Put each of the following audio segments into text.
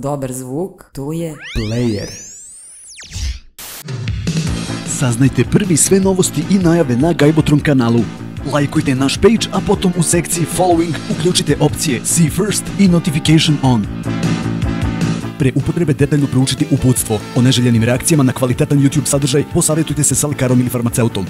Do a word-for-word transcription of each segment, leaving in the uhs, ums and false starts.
dobar zvuk, to je player. Saznajte prvi sve novosti i najave na Gajbotron kanalu. Lajkujte naš page, a potom u sekciji Following uključite opcije See First i Notification On. Pre upotrebe detaljno proučite uputstvo. O neželjenim reakcijama na kvalitetan YouTube sadržaj posavjetujte se sa lekarom ili farmaceutom.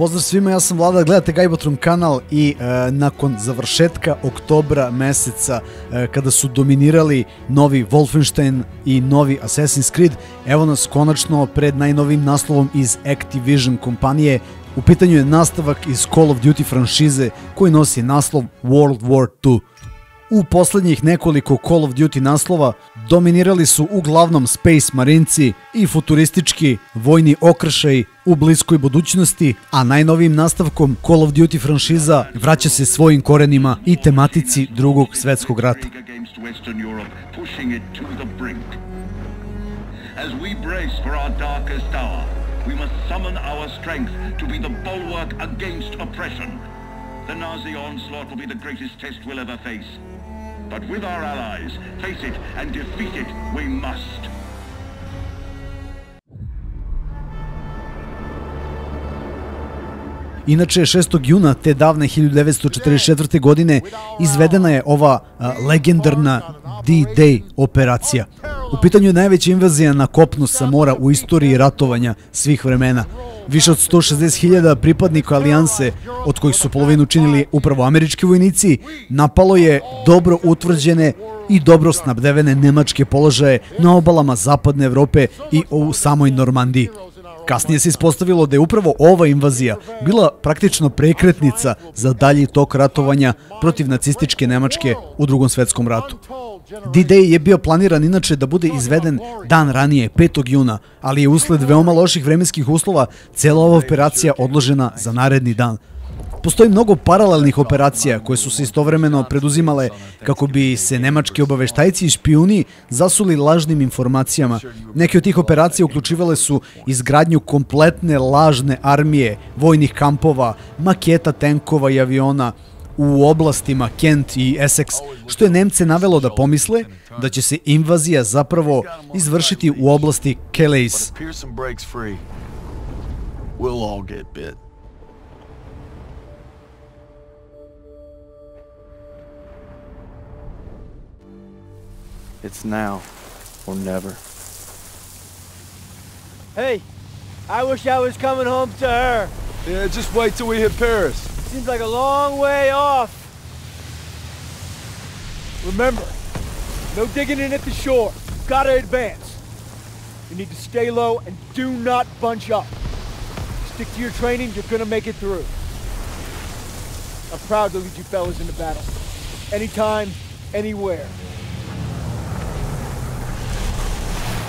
Pozdrav svima, ja sam Vlada, gledate Gajbotron kanal i e, nakon završetka oktobra meseca e, kada su dominirali novi Wolfenstein i novi Assassin's Creed, evo nas konačno pred najnovim naslovom iz Activision kompanije. U pitanju je nastavak iz Call of Duty franšize koji nosi naslov World War Two. U posljednjih nekoliko Call of Duty naslova dominirali su uglavnom Space Marinci i futuristički vojni okršaj u bliskoj budućnosti, a najnovijim nastavkom Call of Duty franšiza vraća se svojim korenima i tematici Drugog svjetskog rata. The Nazi onslaught will be the greatest test we'll ever face. But with our allies, face it and defeat it we must. Inače, šestog juna te davne hiljadu devetsto četrdeset četvrte. godine izvedena je ova legendarna D Day operacija. U pitanju je najveća invazija na kopnu sa mora u istoriji ratovanja svih vremena. Više od sto šezdeset hiljada pripadnika alijanse, od kojih su polovinu činili upravo američki vojnici, napalo je dobro utvrđene i dobro snabdevene nemačke položaje na obalama Zapadne Evrope i u samoj Normandiji. Kasnije se ispostavilo da je upravo ova invazija bila praktično prekretnica za dalji tok ratovanja protiv nacističke Nemačke u Drugom svjetskom ratu. D Day je bio planiran inače da bude izveden dan ranije, petog juna, ali je usled veoma loših vremenskih uslova cijela ova operacija odložena za naredni dan. Postoji mnogo paralelnih operacija koje su se istovremeno preduzimale kako bi se nemački obaveštajci i špijuni zasuli lažnim informacijama. Neke od tih operacija uključivale su izgradnju kompletne lažne armije, vojnih kampova, maketa tenkova i aviona u oblastima Kent i Essex, što je Nemce navelo da pomisle da će se invazija zapravo izvršiti u oblasti Calais. It's now or never. Hey, I wish I was coming home to her. Yeah, just wait till we hit Paris. Seems like a long way off. Remember, no digging in at the shore. Gotta advance. You need to stay low and do not bunch up. Stick to your training, you're gonna make it through. I'm proud to lead you fellas into battle. Anytime, anywhere.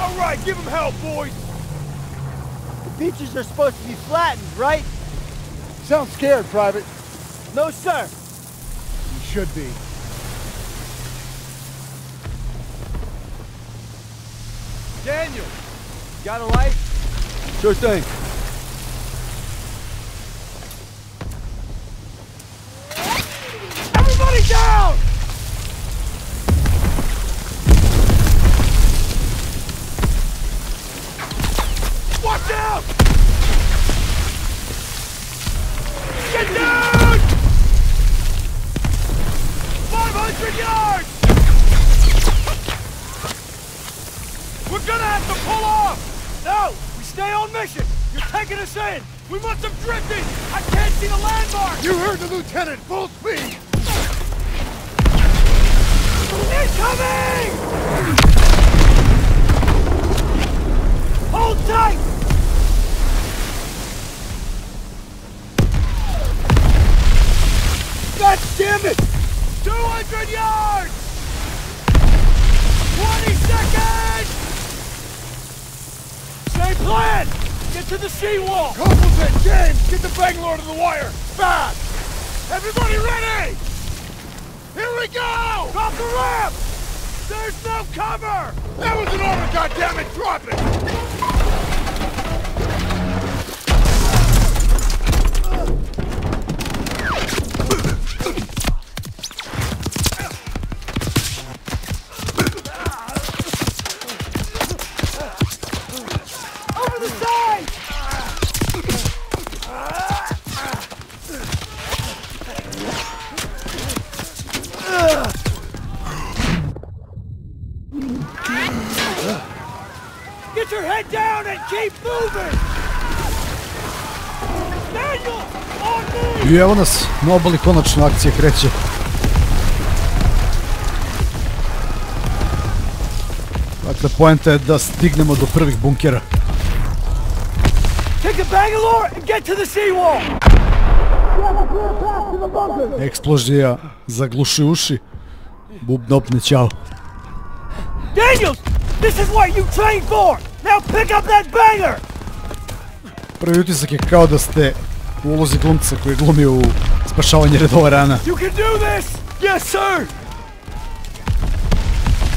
All right, give them help, boys! The beaches are supposed to be flattened, right? Sounds scared, Private. No, sir. You should be. Daniel, you got a light? Sure thing. Everybody down! Watch out! Get down! five hundred yards! We're gonna have to pull off! No! We stay on mission! You're taking us in! We must have drifted! I can't see the landmark! You heard the lieutenant! Full speed! Incoming! Hold tight! God damn it! two hundred yards! twenty seconds! Same plan! Get to the seawall! Copeland, James, get the Bangalore to the wire! Fast! Everybody ready! Here we go! Drop the ramp! There's no cover! That was an order, goddammit! Drop it! I evo nas, na obali konačno akcija kreće. Dakle, poenta je da stignemo do prvih bunkera. Eksplozija zaglušuje uši. Bubnopne ćao. Prvi utisak je kao da ste u ulozi glumca koji je glumio u spašavanju redova rana.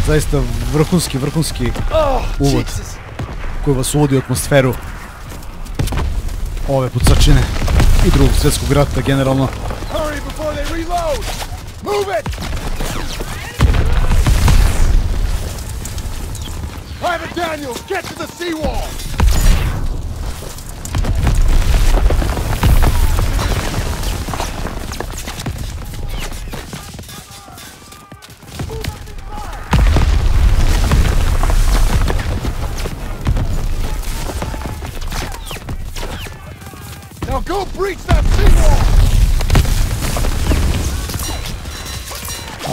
Zaista vrhunski, vrhunski uvod koji vas uvodi u atmosferu ove pucačine i drugog svjetskog rata generalno.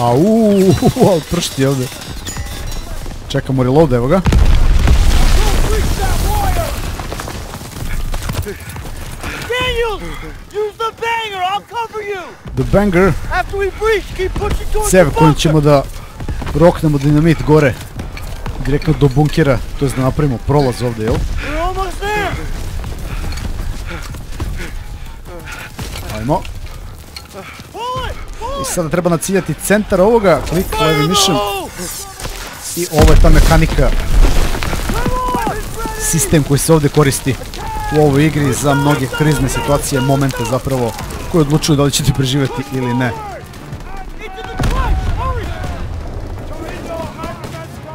A uuuu, ali pršti ovdje. Čekamo reload, evo ga. The banger. Cev kojim ćemo da roknemo dinamit gore. Direktno do bunkera, to je da napravimo prolaz ovdje, jel? Ajmo. I sada treba naciljati centar ovoga, klik levim mišem. I ovo je ta mehanika, sistem koji se ovdje koristi u ovoj igri za mnoge krizne situacije, momente zapravo, koji odlučuju da li ćete preživjeti ili ne.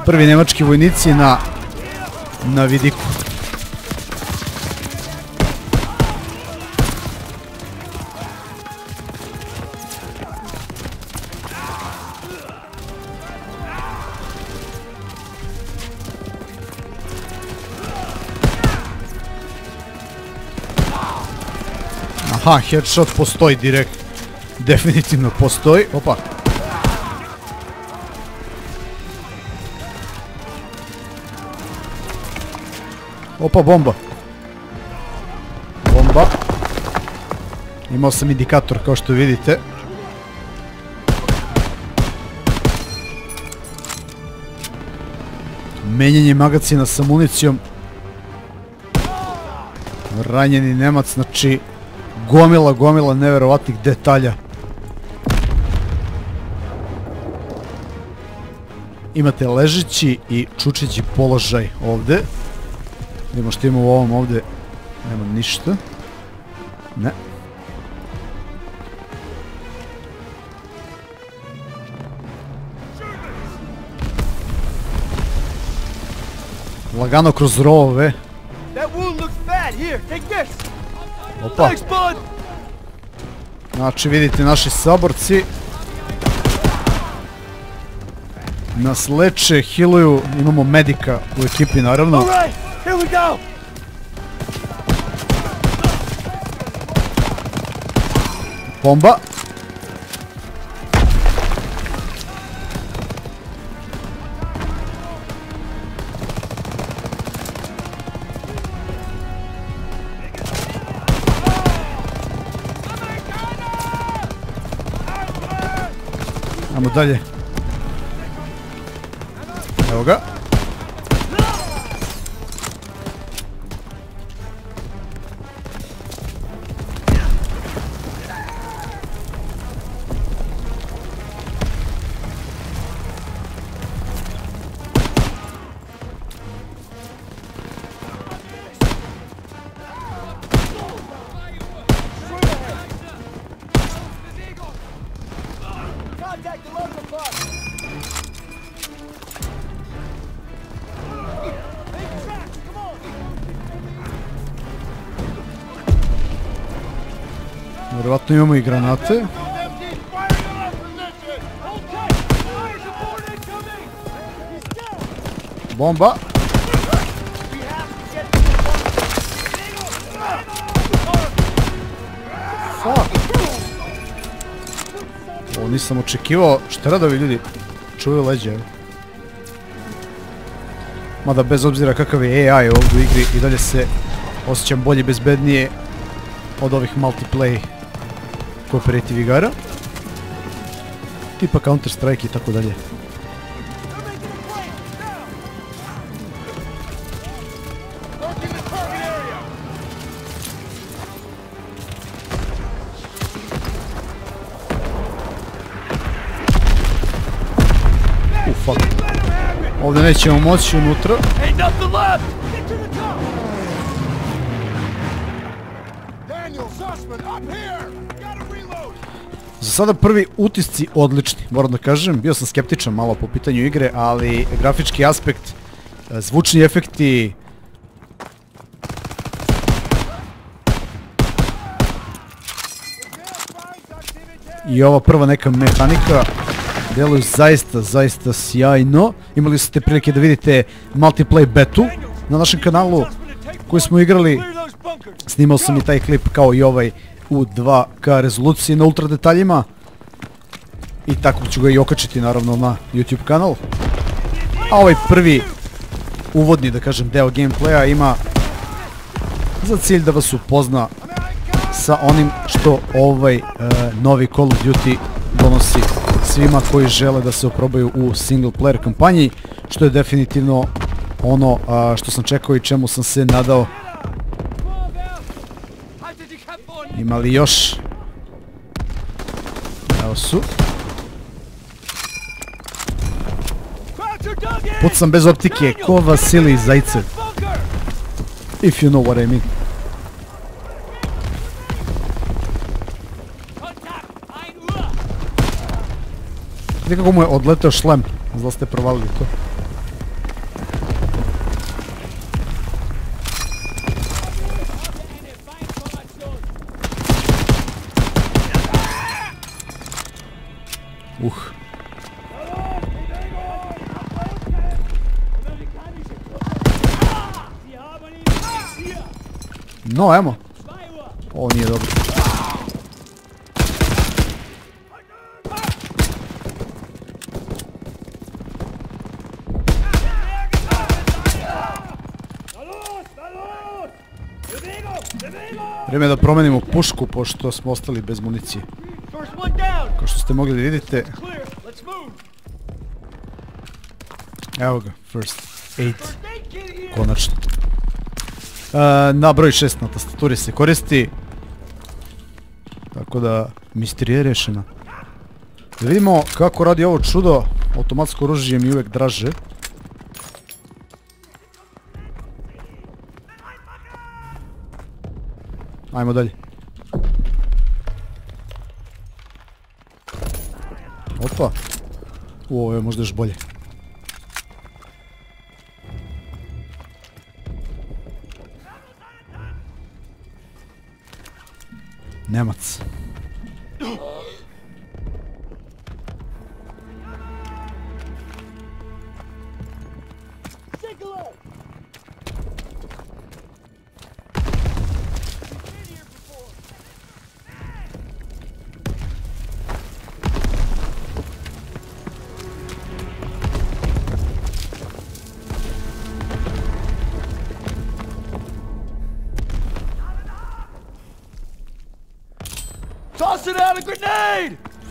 Prvi nemački vojnici na, na vidiku. Aha, headshot postoji direkt. Definitivno postoji. Opa. Opa, bomba. Bomba. Imao sam indikator kao što vidite. Menjanje magacina sa municijom. Ranjeni Nemac, znači... Gomila, gomila neverovatnih detalja. Imate ležeći i čučeći položaj ovdje. Vidimo što ima u ovom ovdje. Nema ništa. Ne. Lagano kroz rovove. Opa. Znači vidite naši saborci nas leče, healuju, imamo medika u ekipi naravno. Bomba. Ajmo dalje. Evo ga. Vjerovatno imamo i granate. Bomba. Ovo nisam očekivao. Šta radovi ljudi čuvaju leđe. Mada bez obzira kakav je A I ovdje u igri i dalje se osjećam bolje i bezbednije od ovih multiplay kooperativ igara. Tipa Counter Strike i tako dalje. Ovdje nećemo moći unutra. Za sada prvi utisci odlični, moram da kažem. Bio sam skeptičan malo po pitanju igre, ali grafički aspekt, zvučni efekti... I ova prva neka mehanika... Deluju zaista, zaista sjajno. Imali ste prilike da vidite multiplay betu na našem kanalu koji smo igrali. Snimao sam i taj klip kao i ovaj u dva K rezoluciji na ultra detaljima. I tako ću ga i okačiti naravno na YouTube kanal. A ovaj prvi uvodni, da kažem, deo gameplaya ima za cilj da vas upozna sa onim što ovaj novi Call of Duty donosi svima koji žele da se oprobaju u single player kampanji, što je definitivno ono što sam čekao i čemu sam se nadao. Ima li još? Evo su. Pucam bez optike, ko Vasili Zajcev. If you know what I mean. Nekako mu je odletao šlem, zla ste provalili to. Uh. No, ajmo. Ovo nije dobro. Vreme je da promenimo pušku, pošto smo ostali bez municije. Kao što ste mogli da vidite... Evo ga, first aid. Konačno. Na broj šest na tastaturi se koristi. Tako da, misterija je rešena. Da vidimo kako radi ovo čudo. Automatsko oružje mi uvek draže. Ajmo dalje. Opa. U, ovo je možda još bolje. Nemac.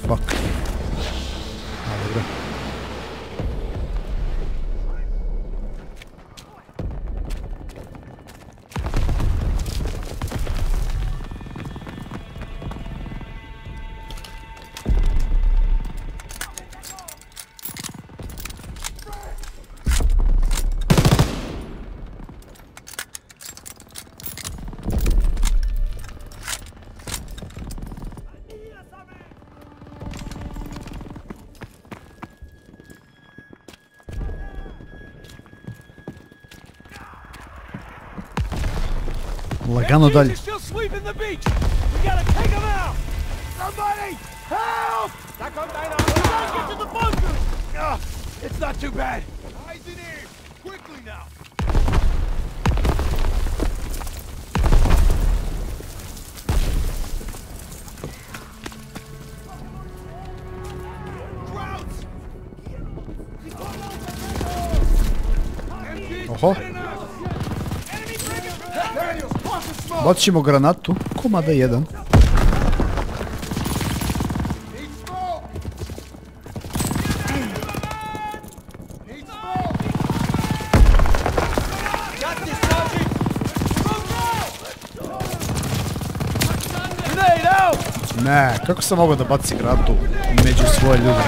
Fuck. A, dobro. Lagano dalje. Oho. Bacit ćemo granatu. Komada jedan. Ne, kako sam mogao da baci granatu među svoje ljude?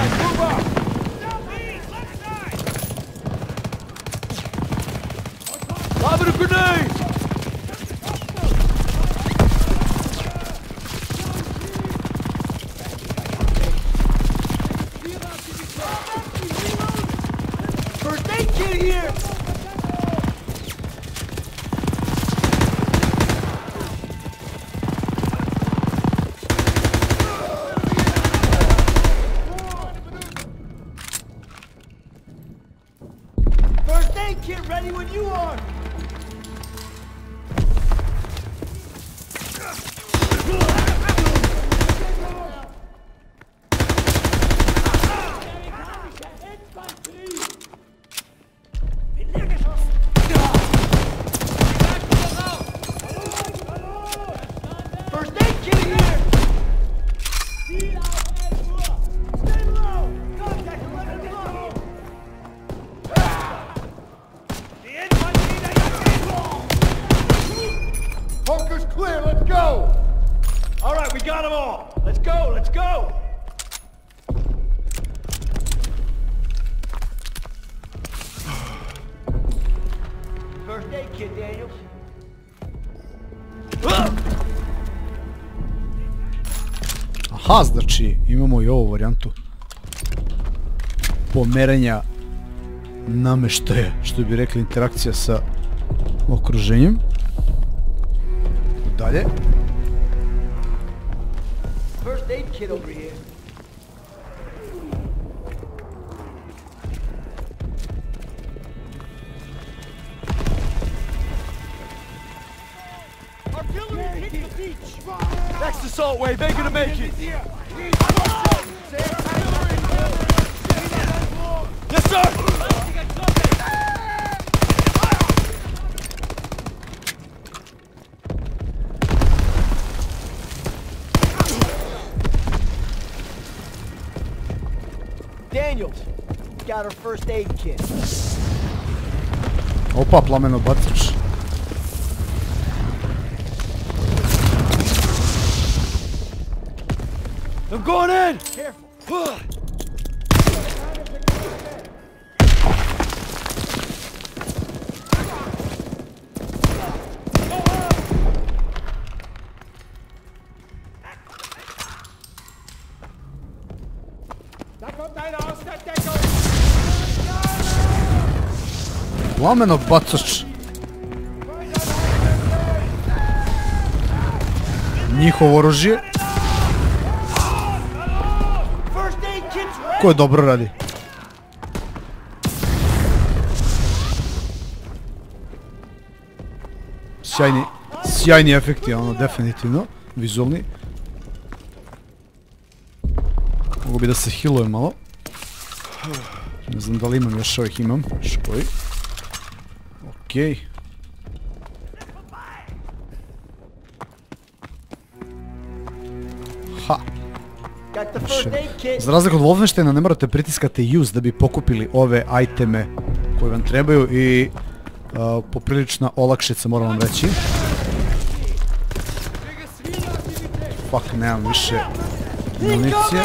Aha, znači imamo i ovu varijantu pomeranja nameštaja, što bi rekli interakcija sa okruženjem. Dalje. Next assault wave, they're gonna make it! Yes, sir! Daniels, we got our first aid kit. Opa, plameno bacač. I'm going in! Careful! Lameno bacač. Njihovo oružje. Ko je dobro radi? Sjajni, sjajni efekti, ono, definitivno, vizualni. Mogu bi da se healujem malo. Ne znam da li imam, još ovih imam, još koji. Okej. Ha. Za razliku od Wolfensteina ne morate pritiskati use da bi pokupili ove iteme koje vam trebaju i uh, poprilična olakšica, moram vam reći. Fuck, nemam više municije.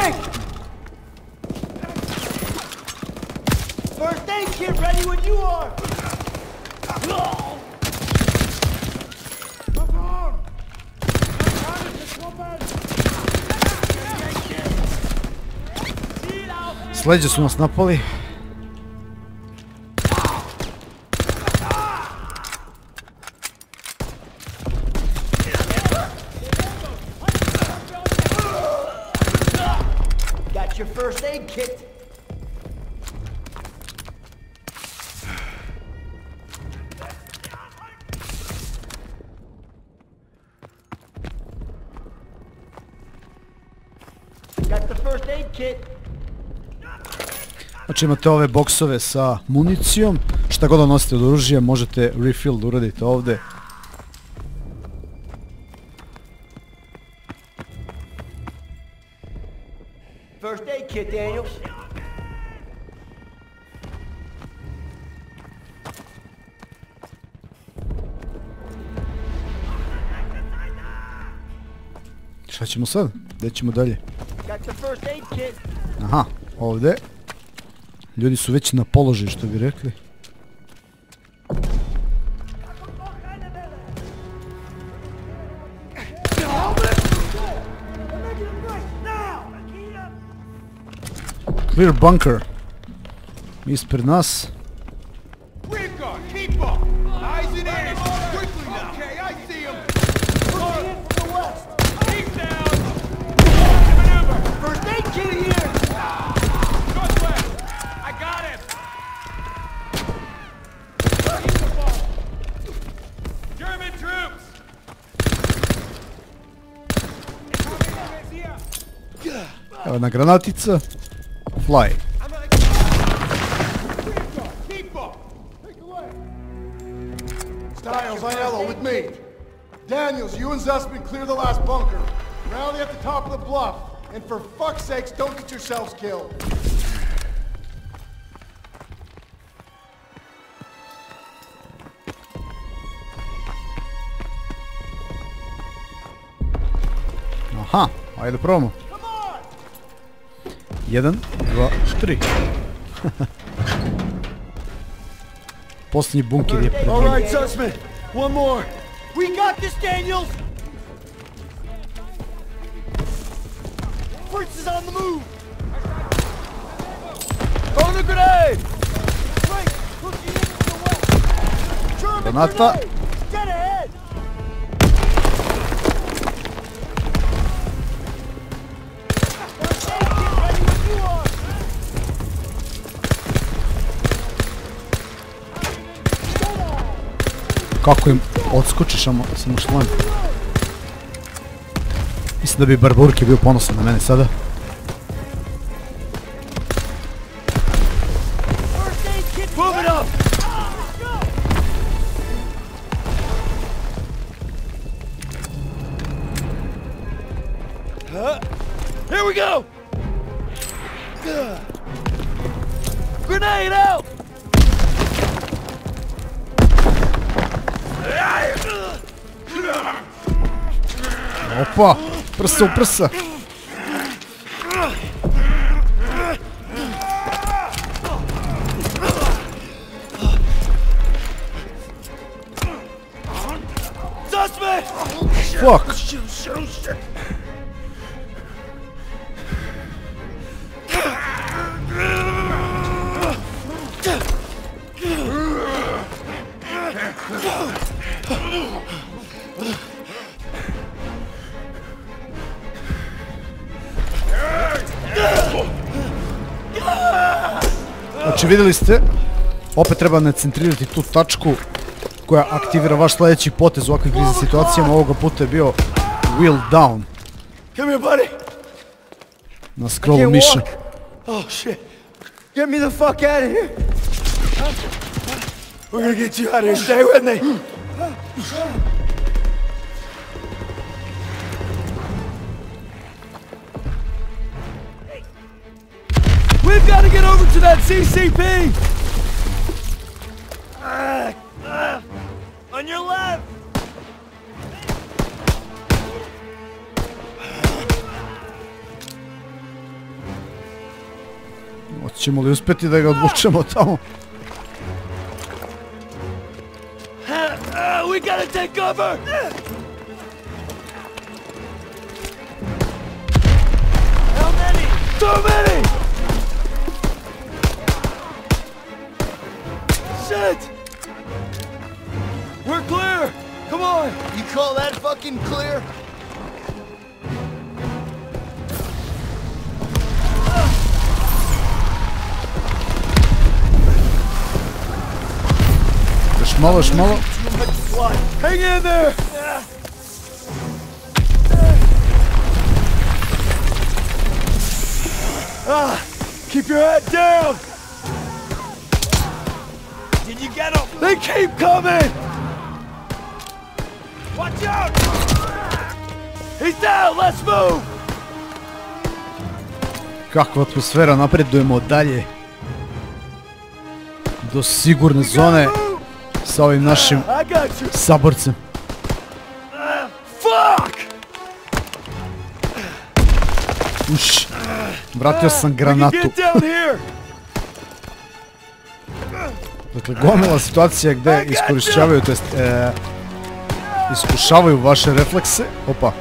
Sleđe su nas napali. Znači imate ove boksove sa municijom, šta god nosite od oružja možete refill da uradite ovdje. First aid kit, Daniel. Šta ćemo sad? Gdje ćemo dalje? Aha, ovdje. Ljudi su već na položaju, što bi rekli. Clear bunker. Ispred nas. Evo jedna granatica. Fly. Stiles on yellow with me. Daniels, you and Zussman clear the last bunker. Rally at the top of the bluff. And for fuck's sakes, don't get yourselves killed. Aha, ajde probamo. Jedan, dva, tri. Posljednji bunker je pred njim. All right, Zussman, one more. We got this, Daniels. Fritz is on the move. Throw the grenade. Right, look you in the wall. German grenade. Get ahead. Kako im odskočiš, samo šlem. Mislim da bi Barburke bio ponosan na mene sada. Opa, prsa u prsa. Fuck. Znači vidjeli ste, opet treba ne centrirati tu tačku koja aktivira vaš sljedeći potez u ovakvim kriznim situacijama. Ovoga puta je bio wheel down. Na scrollu miša. We've got to get over to that C C P! Uh, uh, on your left! Hoćemo li uspjeti da ga odvučemo tamo? We gotta take cover! How many? Too many! We're clear! Come on! You call that fucking clear? Još malo, još malo. Hang in there! Ah, keep your head down! Can you get them? They keep coming! Watch out! He's down! Let's move! Kakva atmosfera, napredujemo dalje do sigurne zone sa ovim našim saborcem. Uš, vratio sam granatu. Dakle, gomila situacija gdje iskorišćavaju, to jest iskušavaju vaše reflekse. Opa.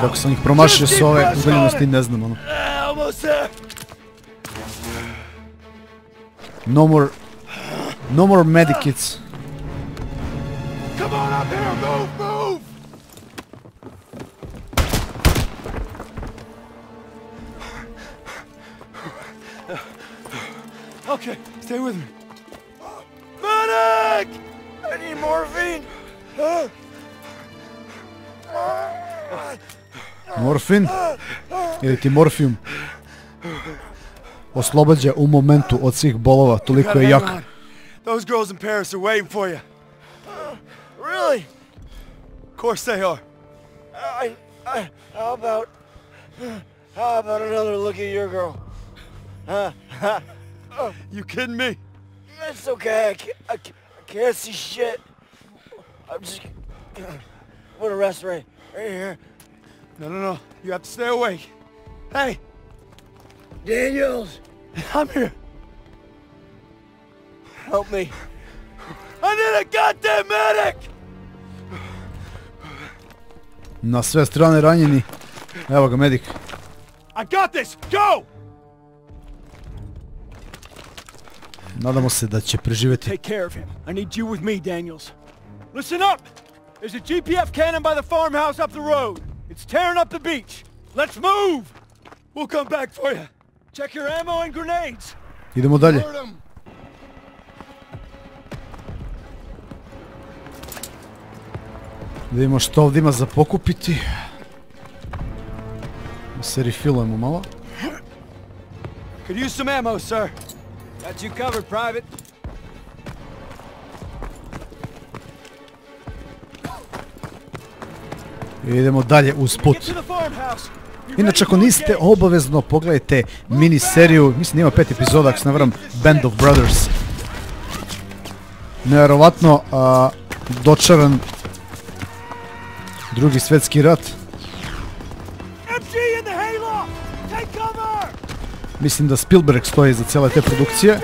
Kako sam ih promašio s ove udaljenosti, ne znam, ono. No more... No more medikits. Okay, stay with me. Medic! I need morphine! Morfin ili ti morfijum oslobađa u momentu od svih bolova, toliko je jak. Those girls in Paris are waiting for you. Really? Of course they are. I, I, how about, how about another look at your girl? Huh? You kidding me? That's okay. I can't, I, I can't see shit. I'm just. What a rest right, right here. No, no, no. You have to stay awake. Hey! Daniels! I'm here. Help me. I need a goddamn medic! Na sve strane ranjeni. Evo ga, medik. I got this! Go! Nadamo se da će preživjeti. Take care of him. I need you with me, Daniels. Listen up! There's a G P F cannon by the farmhouse up the road. It's tearing up the beach. Let's move. We'll come back for you. Check your ammo and grenades. Idemo dalje. Da vidimo što ovdje ima za pokupiti. Da se refilujemo malo. Could use some ammo, sir. Got you covered, private. Idemo dalje uz put. Inače, ako niste, obavezno pogledajte miniseriju, mislim ima pet epizoda, ako se ne varam, Band of Brothers. Nevjerovatno dočaran drugi svjetski rat. Mislim da Spielberg stoji iza cijele te produkcije.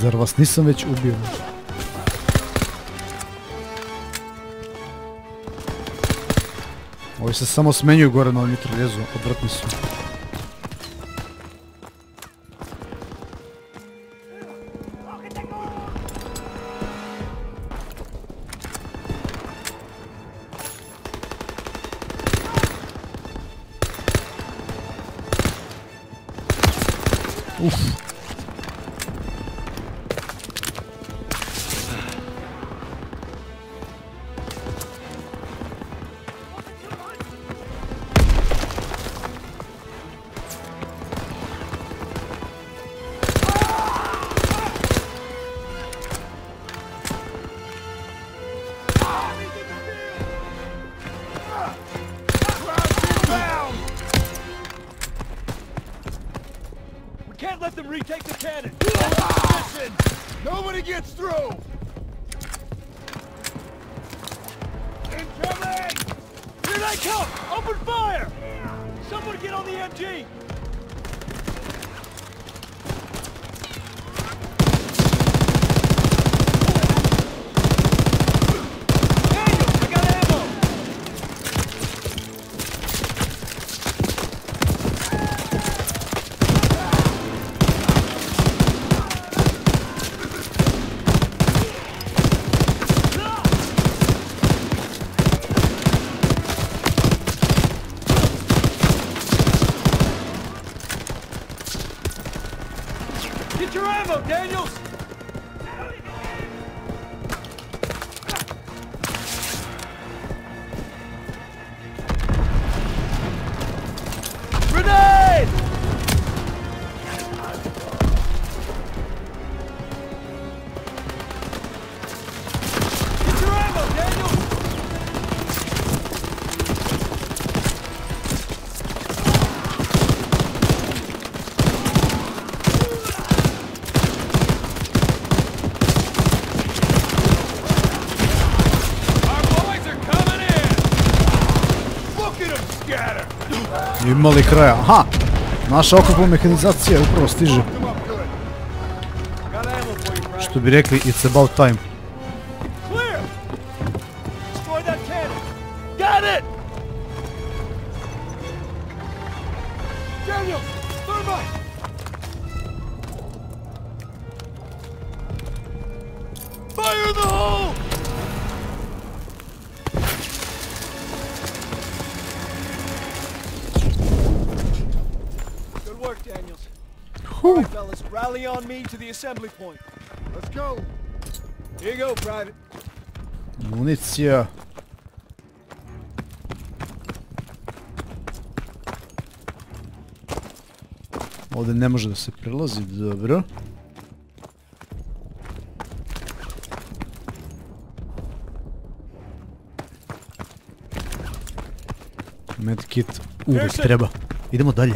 Zar vas nisam već ubio? Ovi se samo smenjuju gore na ovom mitraljezu, odvratni su. Uff. Can't let them retake the cannon. Position. Nobody gets through. Incoming! Here they come! Open fire! Someone get on the M G! Imali kraja, aha, naša oklopna mehanizacija upravo stiže. Što bi rekli, it's about time. Municija. Ovdje ne može da se prelazi, dobro. Medkit uvijek treba. Idemo dalje.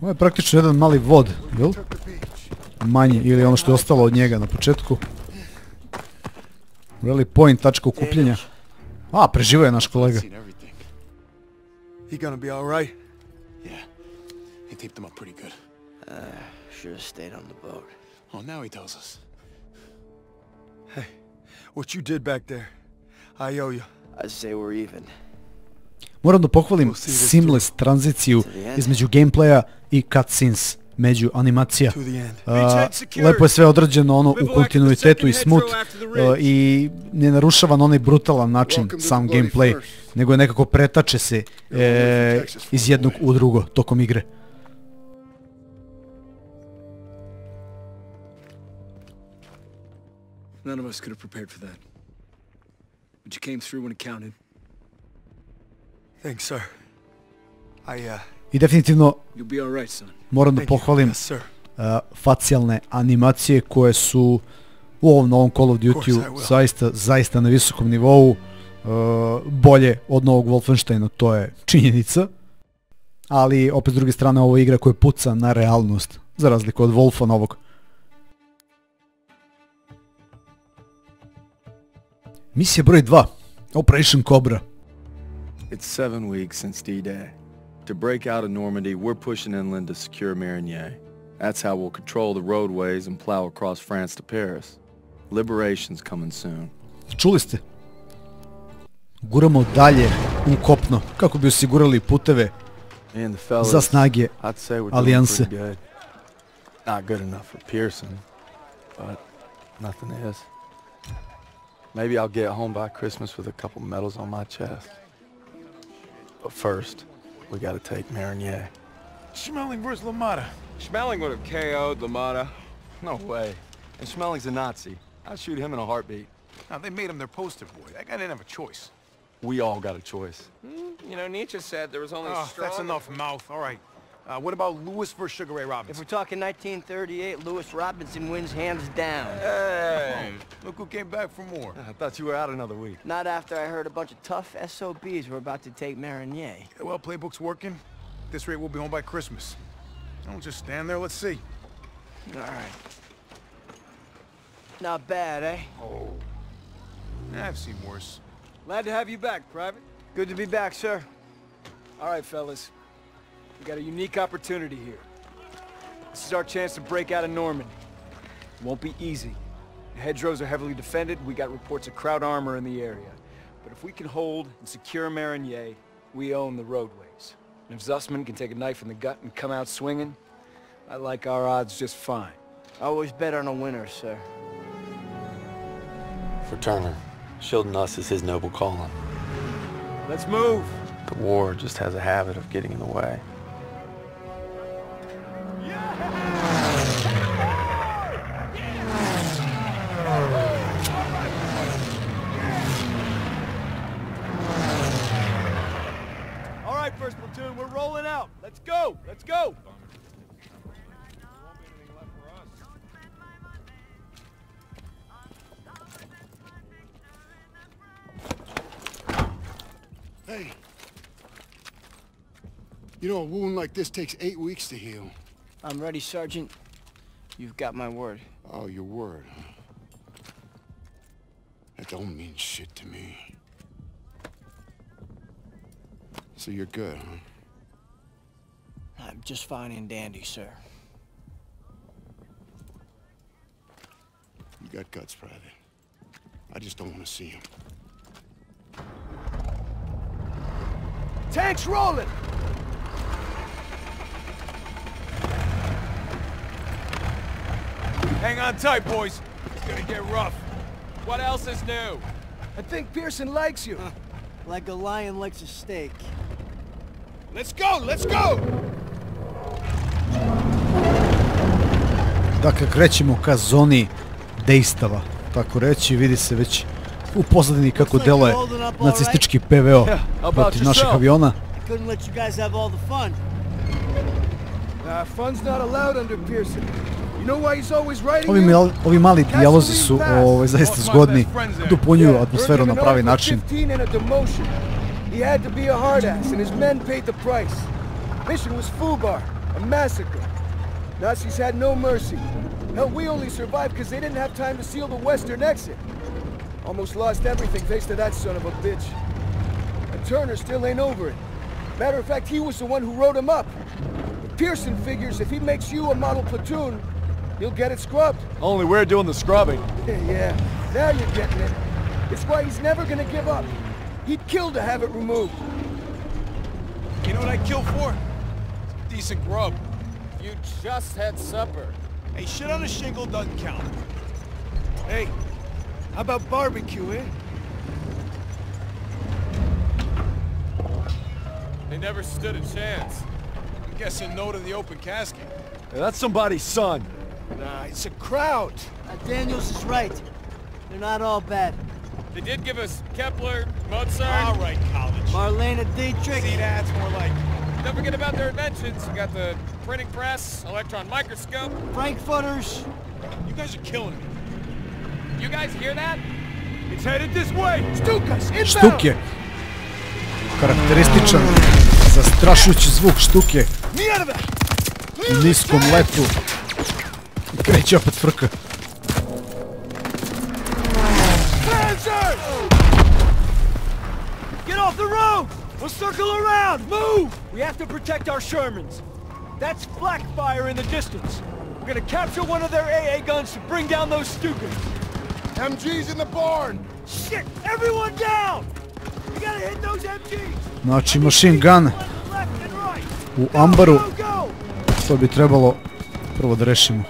Ovo je praktično jedan mali vod, jel? Manje, ili ono što je ostalo od njega na početku. Rally point, tačka okupljenja. A, preživo je naš kolega. Moram da pohvalim seamless tranziciju između gameplaya i cutscenes, među animacija. Lepo je sve odrađeno ono u kontinuitetu i smooth i ne narušava na onaj brutalan način sam gameplay, nego je nekako pretače se iz jednog u drugo tokom igre. None of us could have prepared for that. But you came through when it counted. I definitivno moram da pohvalim facijalne animacije koje su u ovom novom Call of Duty-u zaista na visokom nivou, bolje od novog Wolfensteina, to je činjenica, ali opet s druge strane ovo je igra koja puca na realnost, za razliku od Wolfa novog. Misija broj dva, Operation Cobra. It's seven weeks since D-Day. To break out of Normandy, we're pushing inland to secure Marigny. That's how we'll control the roadways and plow across France to Paris. Liberation's coming soon. Čuli ste? Guramo dalje u kopno kako bi osigurali puteve za snage alijanse. Not good enough for Pearson, but nothing is. Maybe I'll get home by Christmas with a couple medals on my chest. But first, we gotta take Marinier. Schmeling versus Lamata. Schmeling would have K O'd Lamata. No way. And Schmeling's a Nazi. I'd shoot him in a heartbeat. Now, they made him their poster boy. That guy didn't have a choice. We all got a choice. Mm, you know, Nietzsche said there was only... Oh, strong... that's enough mouth. All right. Uh, what about Lewis versus Sugar Ray Robinson? If we're talking nineteen thirty-eight, Lewis Robinson wins hands down. Hey, look who came back for more. I thought you were out another week. Not after I heard a bunch of tough S O Bs were about to take Marinier. Yeah, well, playbook's working. At this rate, we'll be home by Christmas. Don't just stand there, let's see. All right. Not bad, eh? Oh. Nah, I've seen worse. Glad to have you back, Private. Good to be back, sir. All right, fellas. We got a unique opportunity here. This is our chance to break out of Normandy. It won't be easy. The hedgerows are heavily defended. We got reports of crowd armor in the area. But if we can hold and secure Marigny, we own the roadways. And if Zussman can take a knife in the gut and come out swinging, I like our odds just fine. I always bet on a winner, sir. For Turner, shielding us is his noble calling. Let's move! The war just has a habit of getting in the way. Let's go! Let's go! Hey! You know, a wound like this takes eight weeks to heal. I'm ready, Sergeant. You've got my word. Oh, your word, huh? That don't mean shit to me. So you're good, huh? I'm just fine and dandy, sir. You got guts, Private. I just don't want to see him. Tanks rolling! Hang on tight, boys. It's gonna get rough. What else is new? I think Pearson likes you. Huh. Like a lion likes a steak. Let's go! Let's go! Dakle, krećemo ka zoni dejstava, tako reći, vidi se već u pozadini kako deluje nacistički P V O protiv naših aviona. Ovi mali dijalozi su zaista zgodni, dopunjuju atmosferu na pravi način. Nazis had no mercy. Hell, we only survived because they didn't have time to seal the western exit. Almost lost everything thanks to that son of a bitch. And Turner still ain't over it. Matter of fact, he was the one who wrote him up. But Pearson figures if he makes you a model platoon, he'll get it scrubbed. Only we're doing the scrubbing. Yeah, now you're getting it. It's why he's never gonna give up. He'd kill to have it removed. You know what I'd kill for? Decent grub. You just had supper. Hey, shit on a shingle doesn't count. Hey, how about barbecue, eh? They never stood a chance. I'm guessing no to the open casket. Hey, that's somebody's son. Nah, it's a crowd. Uh, Daniels is right. They're not all bad. They did give us Kepler, Mozart. All right, college. Marlena Dietrich. See, that's more like... Don't forget about their inventions. You got the printing press, electron microscope, Frankfurters. You guys are killing me. You guys hear that? It's headed this way. StuGs, inbound. Štuk je karakterističan, zastrašujući zvuk štuke u niskom letu i kreće opet frka. Get off the road! We'll circle around! Move! We have to protect our Shermans. That's flak fire in the distance. We're gonna capture one of their A A guns to bring down those StuGs. M Gs in the barn! Shit! Everyone down! We gotta hit those M Gs! Znači, machine gun u ambaru. To bi trebalo prvo da rešimo.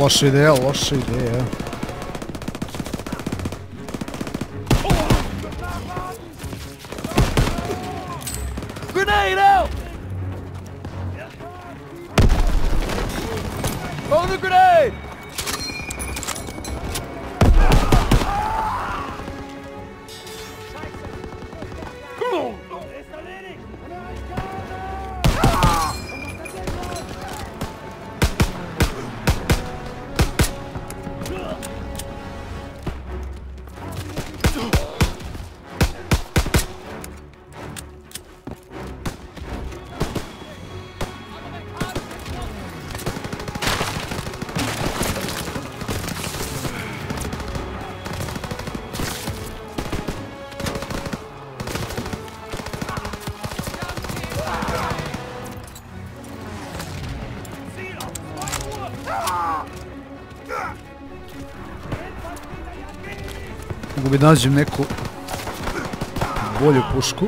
Loša ideja, loša ideja. Mogu bi da nađem neku bolju pušku.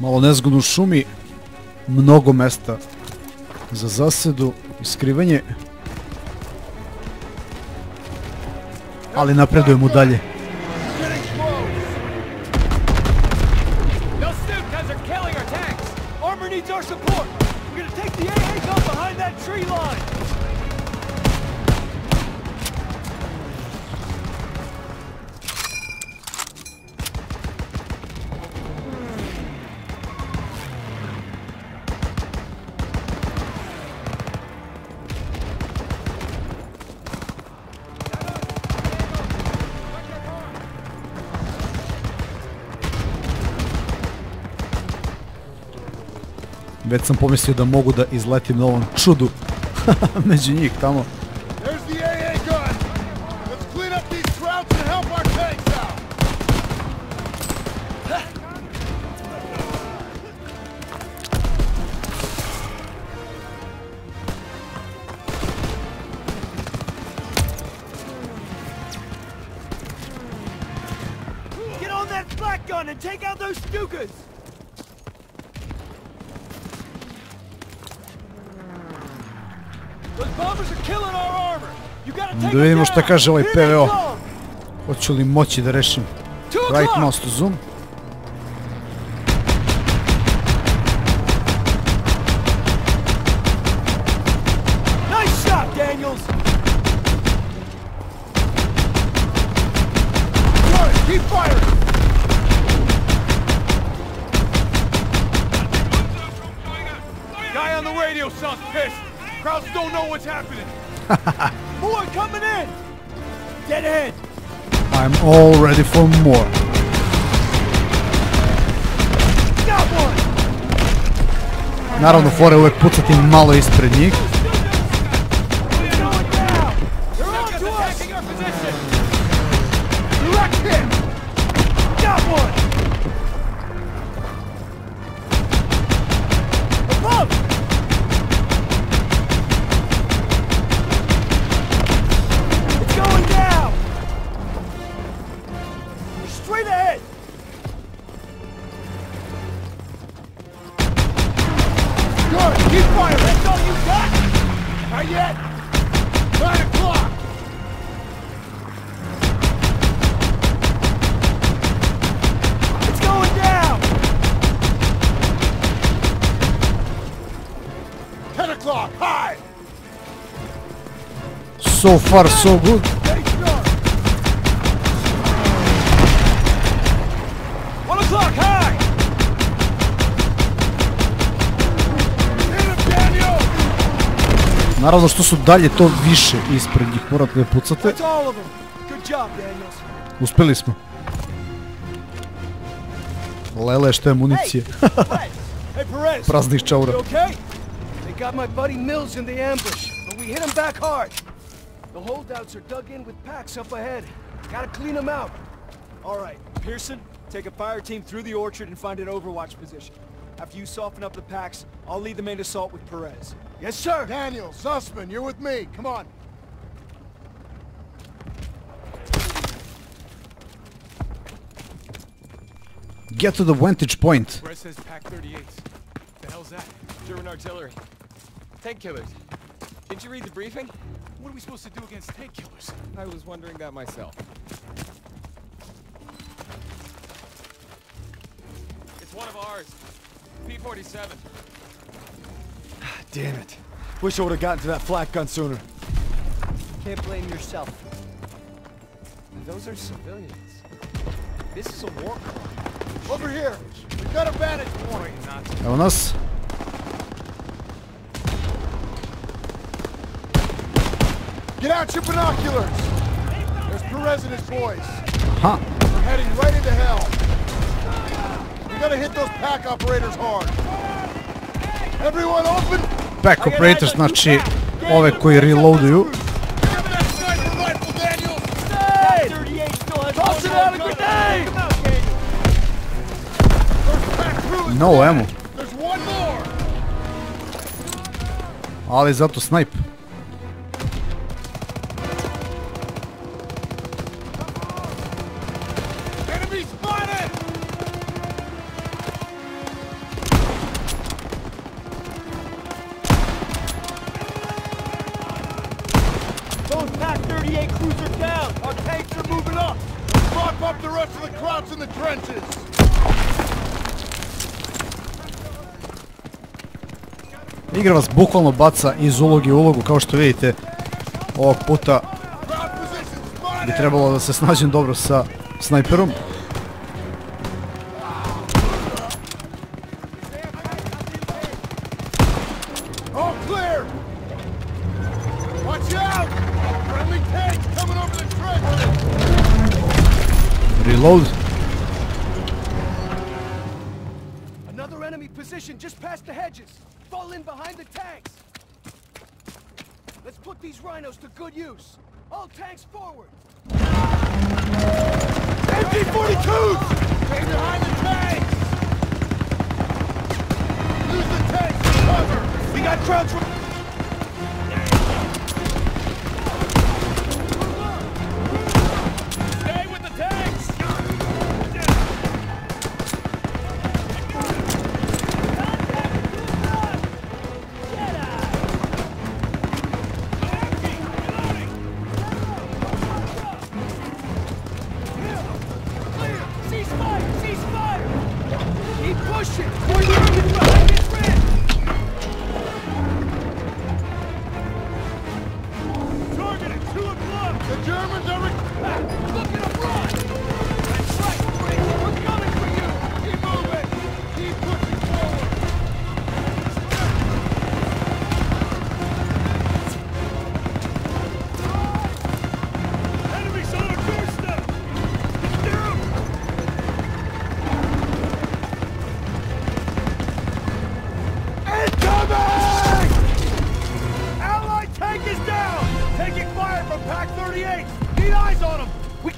Malo nezgodno u šumi, mnogo mesta za zasedu i skrivanje, ali napredujemo dalje. Već sam pomislio da mogu da izletim na ovom čudu među njih tamo. Get on that black gun and take out those StuGs! Da vidimo šta kaže ovaj P V O. Hoću li moći da rešim? Right mouse to zoom. Nice shot, Daniels. Keep firing. Guy on the radio sounds pissed. Crowds don't know what's happening. More coming in! Dead ahead! I'm all ready for more. Got one! Naravno, fora je uvijek pucati malo ispred njih. They're on to us! Direct him! Got one! Above! It's going down! We're straight ahead! Good! Keep firing! That's all you got? Not yet! Nine o'clock! So far, so good. One o'clock, high. Naravno što su dalje to više ispred njih, morate da pucate. Uspeli smo. Lele, što je municije. Praznih čaura. Got my buddy Mills in the ambush, but we hit him back hard. The holdouts are dug in with packs up ahead. Gotta clean them out. All right, Pearson, take a fire team through the orchard and find an overwatch position. After you soften up the packs, I'll lead the main assault with Perez. Yes, sir. Daniel, Zussman, you're with me. Come on. Get to the vantage point. Perez says pack thirty-eight. The hell's that? German artillery. Tank killers. Did you read the briefing? What are we supposed to do against tank killers? I was wondering that myself. It's one of ours. P forty-seven. Damn it. Wish I would have gotten to that flak gun sooner. Can't blame yourself. Those are civilians. This is a war crime. Over here. We've got a vantage point. Evo nas. Get out your binoculars! There's Perez and his boys. Huh. We're heading right into hell. We gotta hit those pack operators hard. Everyone open! Pack operators, znači ove koji reloaduju. No ammo. Ali zato snipe. Igra vas bukvalno baca iz uloge u ulogu, kao što vidite ovog puta bi trebalo da se snađem dobro sa snajperom. Reload. Another enemy position just past the hedges. Fall in behind the tanks. Let's put these rhinos to good use. All tanks forward. M G forty-twos! Stay behind the tanks! Lose the tanks to cover! We got crowds from...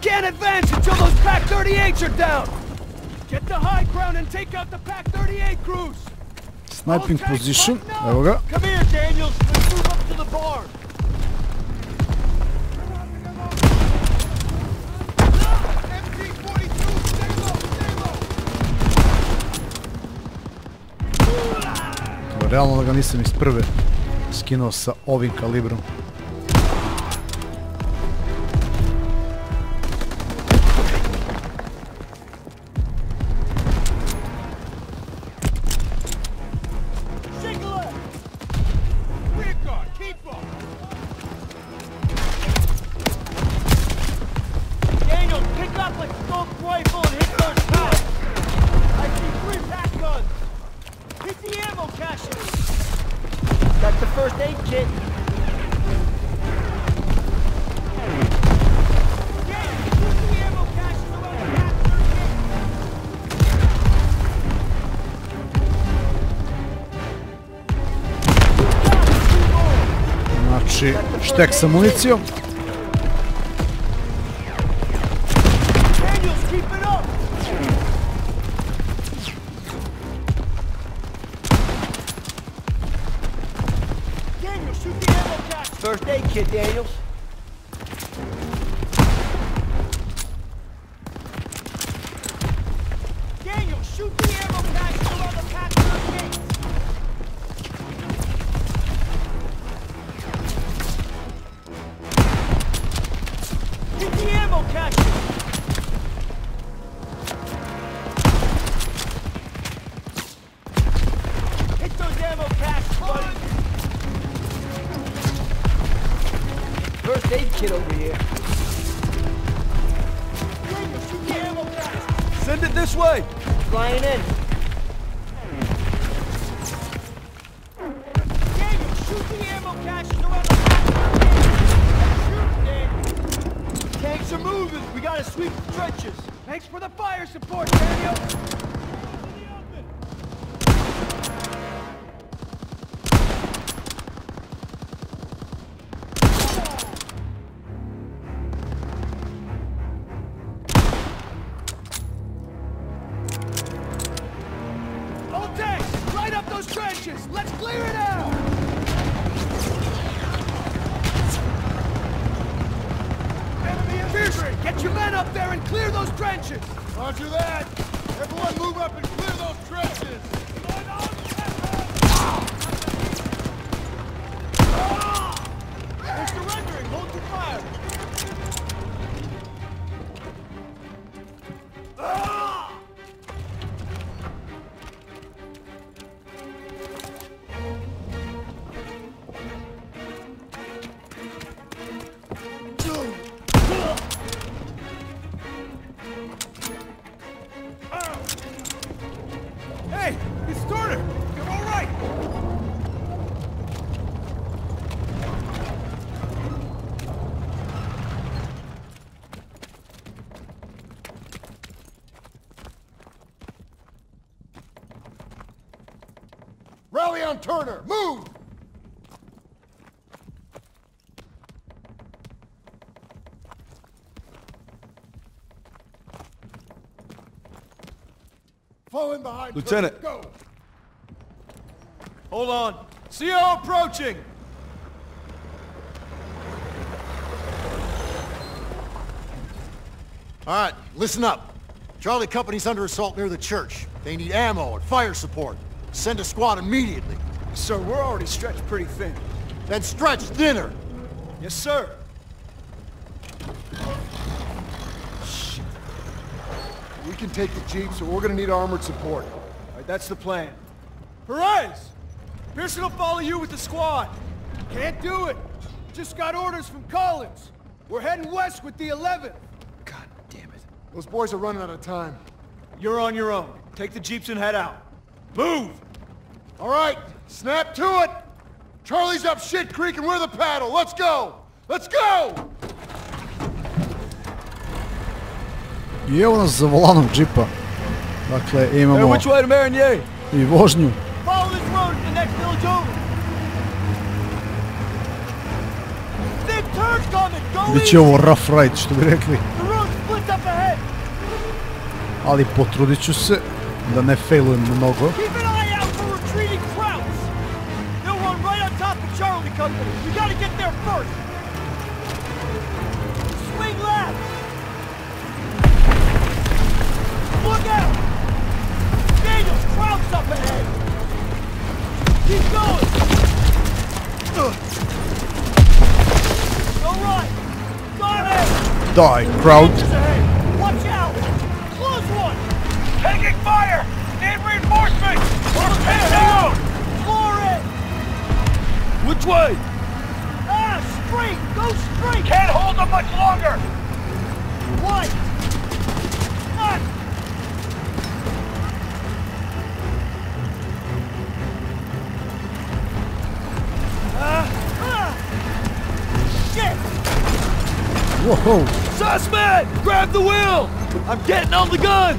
Can't advance until those Pac thirty-eights are down! Get the high ground and take out the Pac thirty-eight crews! Sniping position, evo ga. Come here, Daniels, let's move up to the barn! Realno da ga nisam iz prve skinuo sa ovim kalibrom. Štek sa municijom. Turner, move! Fall in behind. Lieutenant, Turner, go! Hold on. C O approaching! All right, listen up. Charlie Company's under assault near the church. They need ammo and fire support. Send a squad immediately. Sir, we're already stretched pretty thin. Then stretch thinner! Yes, sir. Shit. We can take the jeep, so we're gonna need armored support. All right, that's the plan. Perez! Pearson will follow you with the squad. Can't do it. Just got orders from Collins. We're heading west with the eleventh. God damn it. Those boys are running out of time. You're on your own. Take the jeeps and head out. Move! All right, snap to it! Charlie's up Shit Creek and we're the paddle! Let's go! Let's go! I evo nas za volanom džipa. Dakle, imamo i vožnju. Biće ovo rough ride, što bi rekli. ali potrudit ću se da ne failujem mnogo. Die, crowd. Watch out! Close one! Taking fire! Need reinforcements! We're pinned down! Floor it! Which way? Ah, straight! Go straight! Can't hold them much longer! Right! Not! Ah! Ah! Shit! Whoa! Zussman! Grab the wheel! I'm getting on the gun!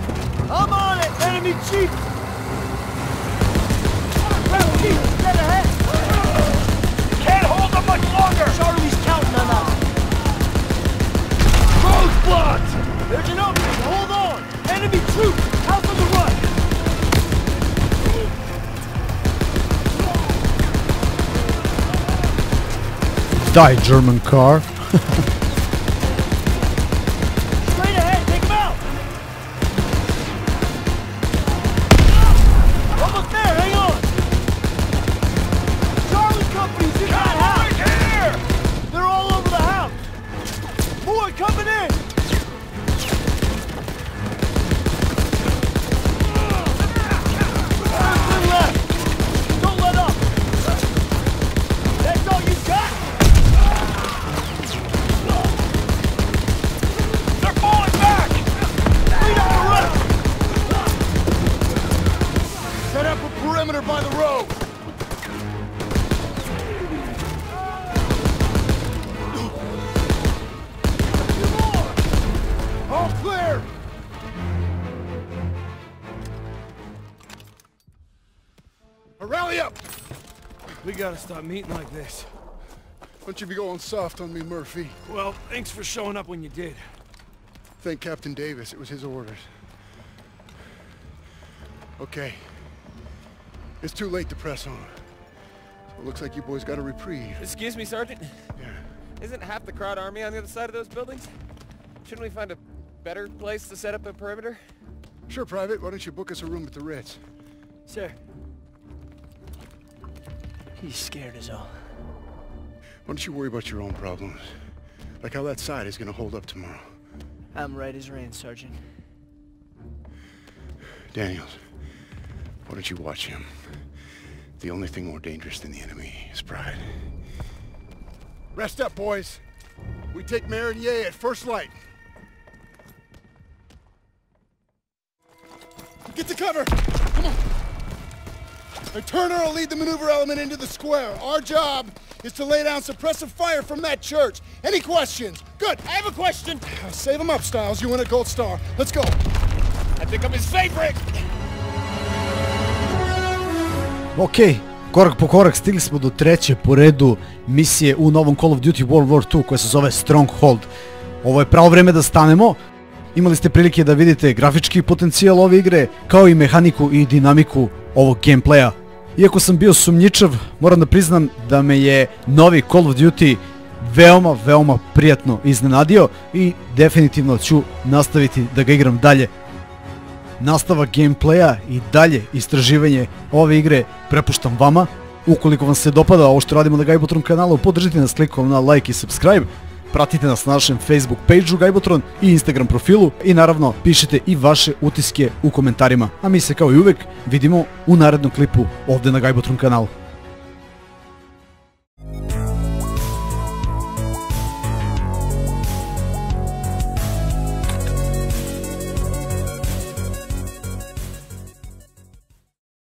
I'm on it, enemy chief! Dead ahead! Can't hold them much longer! Charlie's counting on us! Road's blocked! There's an opening, hold on! Enemy troops, out on the right! Die, German car! Stop meeting like this. Why don't you be going soft on me, Murphy? Well, thanks for showing up when you did. Thank Captain Davis. It was his orders. Okay. It's too late to press on. So it looks like you boys got a reprieve. Excuse me, Sergeant? Yeah. Isn't half the crowd army on the other side of those buildings? Shouldn't we find a better place to set up a perimeter? Sure, Private. Why don't you book us a room at the Ritz? Sure. He's scared as all. Why don't you worry about your own problems? Like how that side is gonna hold up tomorrow. I'm right as rain, Sergeant. Daniels, why don't you watch him? The only thing more dangerous than the enemy is pride. Rest up, boys. We take Marinier at first light. Get to cover! Come on! And Turner will lead the maneuver element into the square. Our job is to lay down suppressive fire from that church. Any questions? Good, I have a question. Save them up, Stiles. You win a gold star. Let's go. I think I'm his favorite. Ok, korak po korak stigli smo do treće po redu misije u novom Call of Duty World War Two koja se zove Stronghold. Ovo je pravo vreme da stanemo. Imali ste prilike da vidite grafički potencijal ove igre, kao i mehaniku i dinamiku ovog gameplaya. Iako sam bio sumnjičav, moram da priznam da me je novi Call of Duty veoma, veoma prijatno iznenadio i definitivno ću nastaviti da ga igram dalje. Nastavak gameplaya i dalje istraživanje ove igre prepuštam vama. Ukoliko vam se dopada ovo što radimo na Gajbotron kanalu, podržite nas klikom na like i subscribe. Pratite nas na našem Facebook page-u Gajbotron i Instagram profilu i naravno pišite i vaše utiske u komentarima. A mi se kao i uvek vidimo u narednom klipu ovdje na Gajbotron kanalu.